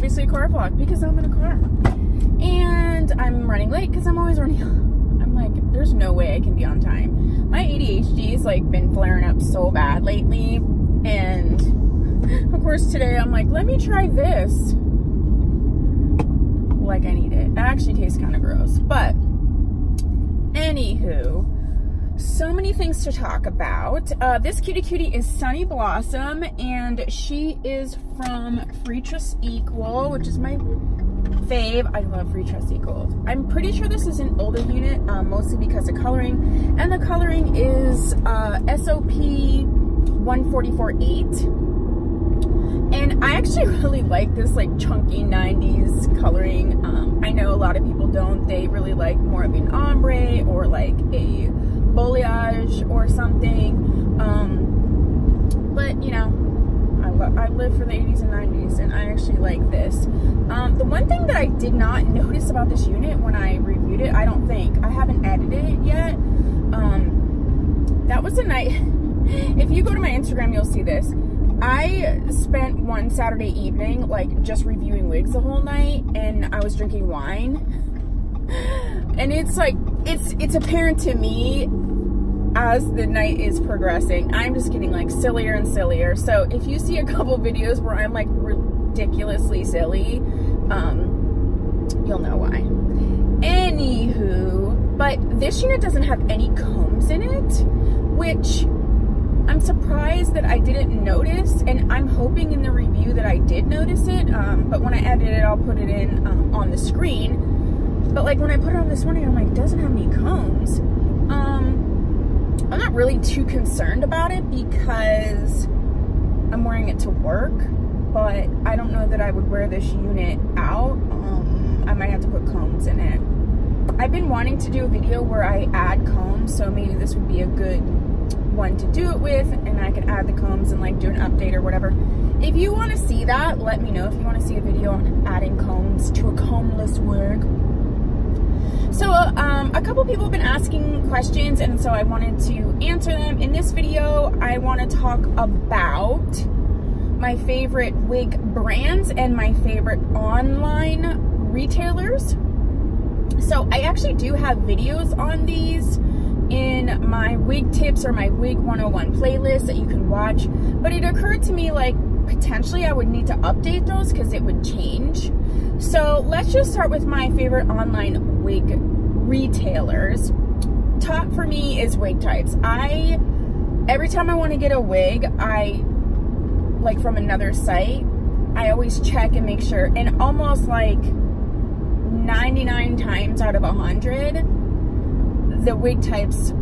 obviously a car vlog because I'm in a car. And I'm running late because I'm always running. I'm like, there's no way I can be on time. My ADHD has like been flaring up so bad lately. And of course today I'm like, let me try this. Like I need it. That actually tastes kind of gross. But anywho. So many things to talk about. This cutie is Sunny Blossom, and she is from Freetress Equal, which is my fave. I love Freetress Equal. I'm pretty sure this is an older unit, mostly because of coloring, and the coloring is SOP 1448. And I actually really like this like chunky 90s coloring. I know a lot of people don't. They really like more of an ombre or like a foliage or something, but you know, I live for the 80s and 90s, and I actually like this. The one thing that I did not notice about this unit when I reviewed it, I don't think, I haven't edited it yet, that was a night, if you go to my Instagram you'll see this, I spent one Saturday evening like just reviewing wigs the whole night, and I was drinking wine, and it's like, it's apparent to me as the night is progressing, I'm just getting like sillier and sillier. So if you see a couple videos where I'm like ridiculously silly, you'll know why. Anywho, but this unit doesn't have any combs in it, which I'm surprised that I didn't notice, and I'm hoping in the review that I did notice it, but when I edit it, I'll put it in on the screen. But like when I put it on this morning, I'm like, it doesn't have any combs. I'm not really too concerned about it because I'm wearing it to work, but I don't know that I would wear this unit out. I might have to put combs in it. I've been wanting to do a video where I add combs, so maybe this would be a good one to do it with, and I could add the combs and like do an update or whatever. If you want to see that, let me know if you want to see a video on adding combs to a combless wig. So a couple people have been asking questions, and so I wanted to answer them. In this video, I want to talk about my favorite wig brands and my favorite online retailers. So I actually do have videos on these in my wig tips or my wig 101 playlist that you can watch, but it occurred to me like potentially I would need to update those because it would change. So let's just start with my favorite online wig retailers. Top for me is Wig Types. Every time I want to get a wig, I like from another site, I always check and make sure, and almost like 99 times out of 100, the Wig Types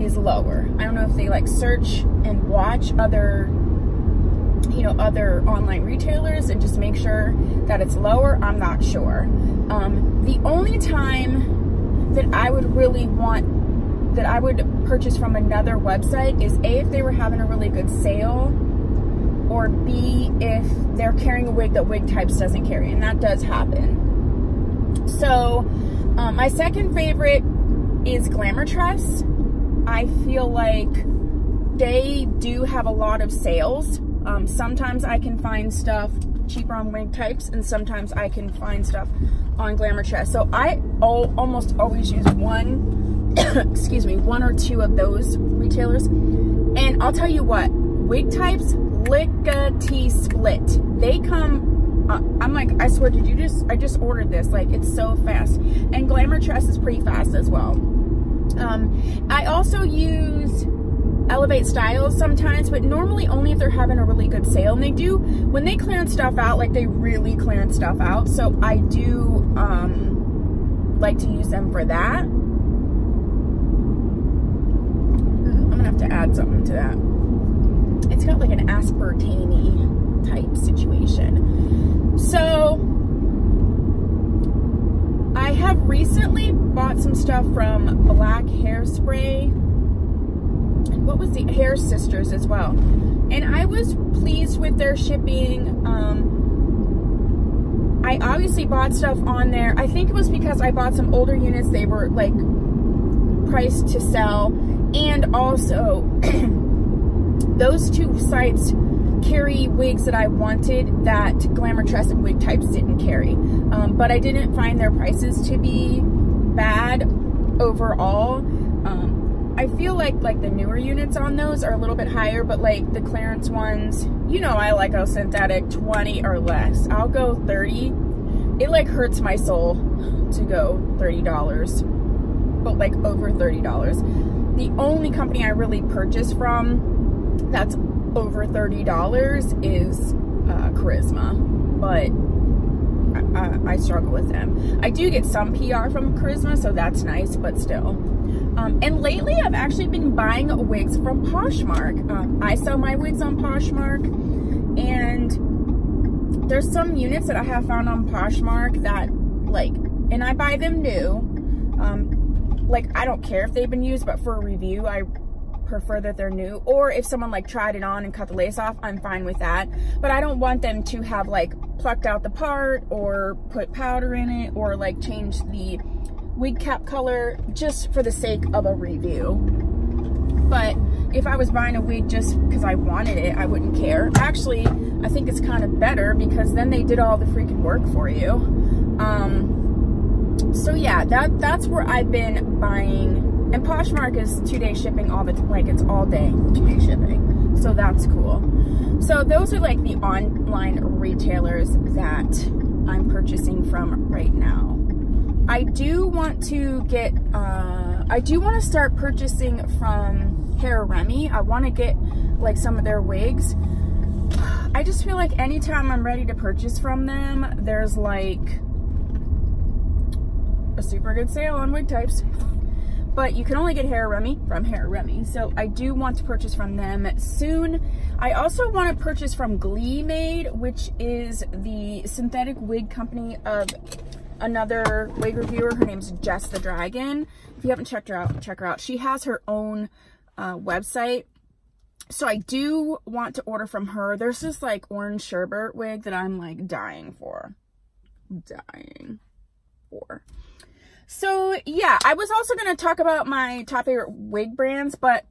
is lower. I don't know if they like search and watch other, you know, other online retailers and just make sure that it's lower. I'm not sure. The only time that I would really want, that I would purchase from another website is A, if they were having a really good sale, or B, if they're carrying a wig that Wig Types doesn't carry, and that does happen. So my second favorite is Glamourtress. I feel like they do have a lot of sales. Sometimes I can find stuff cheaper on Wig Types, and sometimes I can find stuff on Glamourtress. So I almost always use one, excuse me, one or two of those retailers. And I'll tell you what, Wig Types, lickety split. They come, I'm like, I swear, I just ordered this. Like, it's so fast. And Glamourtress is pretty fast as well. I also use Elevate Styles sometimes, but normally only if they're having a really good sale, and they do, when they clearance stuff out, like they really clearance stuff out, so I do like to use them for that. I'm gonna have to add something to that. It's got like an aspartame type situation. So I have recently bought some stuff from Black Hairspray, what was the Hair Sisters as well, and I was pleased with their shipping. I obviously bought stuff on there. I think it was because I bought some older units, they were like priced to sell, and also those two sites carry wigs that I wanted that Glamourtress and Wig Types didn't carry. But I didn't find their prices to be bad overall. I feel like the newer units on those are a little bit higher, but like the clearance ones, you know, I like, I'll synthetic 20 or less. I'll go 30. It like hurts my soul to go $30, but like over $30. The only company I really purchase from that's over $30 is Charisma, but I struggle with them. I do get some PR from Charisma, so that's nice, but still. And lately I've actually been buying wigs from Poshmark. I sell my wigs on Poshmark, and there's some units that I have found on Poshmark that like, and I buy them new. Like I don't care if they've been used, but for a review, I prefer that they're new, or if someone like tried it on and cut the lace off, I'm fine with that. But I don't want them to have like plucked out the part or put powder in it or like change the wig cap color just for the sake of a review. But if I was buying a wig just because I wanted it, I wouldn't care. Actually, I think it's kind of better because then they did all the freaking work for you. So yeah, that's where I've been buying. And Poshmark is two-day shipping all the time. Like, it's all day, two-day shipping. So that's cool. So those are, like, the online retailers that I'm purchasing from right now. I do want to get, I do want to start purchasing from Hair Remy. I want to get, like, some of their wigs. I just feel like anytime I'm ready to purchase from them, there's, like, a super good sale on Wig Types. But you can only get Hair Remy from Hair Remy. So I do want to purchase from them soon. I also want to purchase from Gleemade, which is the synthetic wig company of another wig reviewer. Her name's Jess the Dragon. If you haven't checked her out, check her out. She has her own website. So I do want to order from her. There's this like orange sherbet wig that I'm like dying for. So yeah, I was also going to talk about my top favorite wig brands, but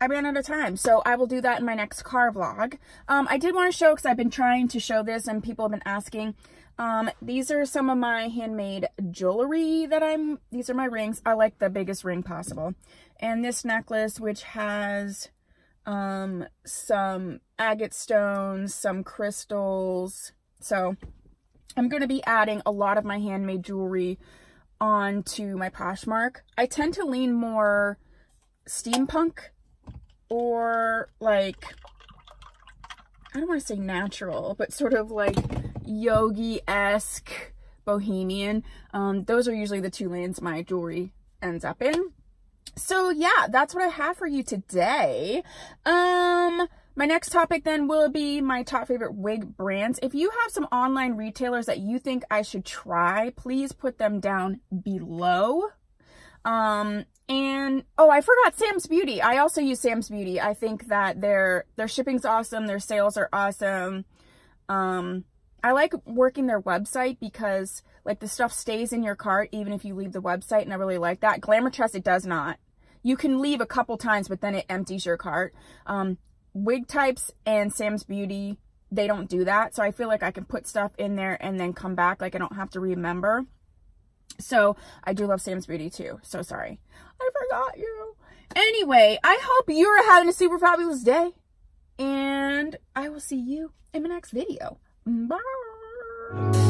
I ran out of time. So I will do that in my next car vlog. I did want to show, because I've been trying to show this and people have been asking, these are some of my handmade jewelry that these are my rings. I like the biggest ring possible. And this necklace, which has some agate stones, some crystals. So I'm going to be adding a lot of my handmade jewelry onto my Poshmark. I tend to lean more steampunk, or like, I don't want to say natural, but sort of like yogi-esque, bohemian. Those are usually the two lanes my jewelry ends up in. So yeah, that's what I have for you today. My next topic then will be my top favorite wig brands. If you have some online retailers that you think I should try, please put them down below. And, oh, I forgot Sam's Beauty. I also use Sam's Beauty. I think that their shipping's awesome. Their sales are awesome. I like working their website because, like, the stuff stays in your cart even if you leave the website, and I really like that. Glamourtress, it does not. You can leave a couple times, but then it empties your cart. Wig Types and Sam's Beauty, they don't do that. So I feel like I can put stuff in there and then come back. Like, I don't have to remember. So I do love Sam's Beauty too. So sorry, I forgot you. Anyway, I hope you're having a super fabulous day, and I will see you in my next video. Bye.